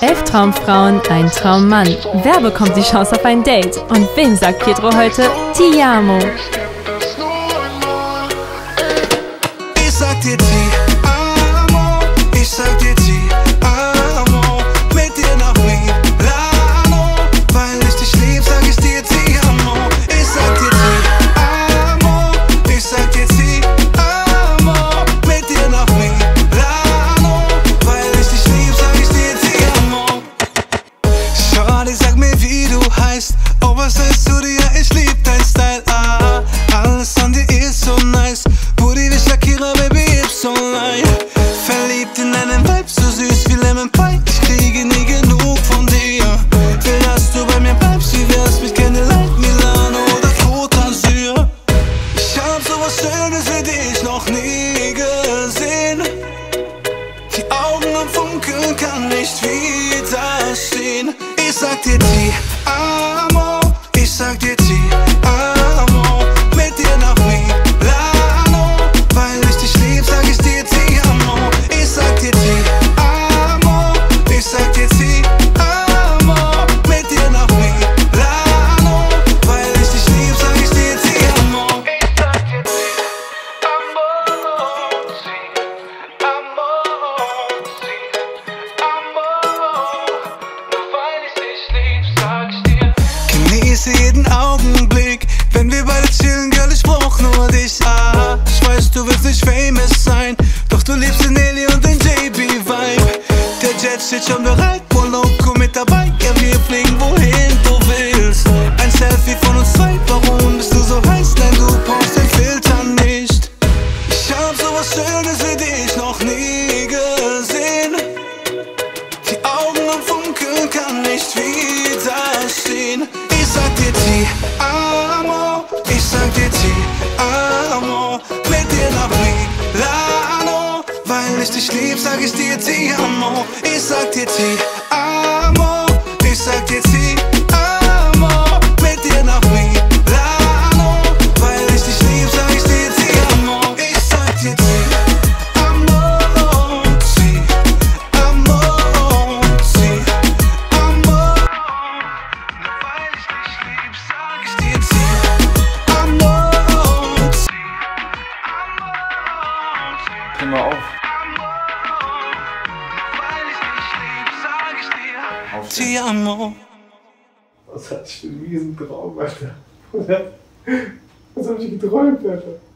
11 Traumfrauen, ein Traummann. Wer bekommt die Chance auf ein Date? Und wem sagt Pietro heute Ti amo? Ich sag dir Ti amo, ich sag dir Ti amo. Mit dir nach Milano, weil ich dich lieb, sag ich dir Ti amo. Ich sag dir Ti amo, ich sag dir Ti amo. Mit dir nach Milano, weil ich dich lieb, sag ich dir Ti amo. Schade, sag mir, wie du heißt. Oh, was sagst du dir? Ich lieb dein Style. Ah, alles an dir ist so nice. Booty wie Shakira, Baby, ist so light. Verliebt in deinen Vibe, so süß wie Lemon Pie. Ich kriege nie genug von dir. Will, dass du bei mir bleibst, wie wär's mit Candlelight, Milano oder Côte d'Azur. Ich hab sowas Schönes für dich noch nie gesehen. Die Augen im Funkeln kann nicht widerstehen. Ich sag dir Ti amo, ich sag dir Ti amo. Mit dir nach Milano, weil ich dich lieb, sag ich dir Ti amo. Ich sag dir Ti amo, ich sag dir Ti amo. Mit dir nach Milano, weil ich dich lieb, sag ich dir Ti amo. Ich sag dir Ti amo, Ti amo, Ti amo. Nur weil ich dich lieb, sag ich dir. Genieße jeden Augenblick, wenn wir beide chillen, Girl, ich brauch nur dich. Ah, ich weiß, du willst nicht famous sein, doch du liebst den Eli und den JB-Vibe. Der Jet steht schon bereit, Moloko mit dabei, ja, wir fliegen wohin du willst. Ein Selfie von uns zwei, warum bist du so heiß? Nein, du brauchst den Filter nicht. Ich hab sowas Schönes für dich noch nie gesehen. Die Augen am Funkeln kann nicht widerstehen. Ich sag dir Ti amo, ich sag dir Ti amo. Mit dir nach Milano, weil ich dich lieb, sag ich dir Ti amo. Ich sag dir Ti amo, ich sag dir Ti amo. Mit dir nach Milano, weil ich dich lieb, sag ich dir Ti amo. Ich sag dir Ti amo, Ti amo, Ti amo. Nur weil ich dich lieb, sag ich dir Ti amo, Ti amo, Ti Immer auf. amo. Nur weil ich dich lieb, sag ich dir Ti amo. Was hatte ich für einen miesen Traum, Alter? Was hab ich geträumt, Alter?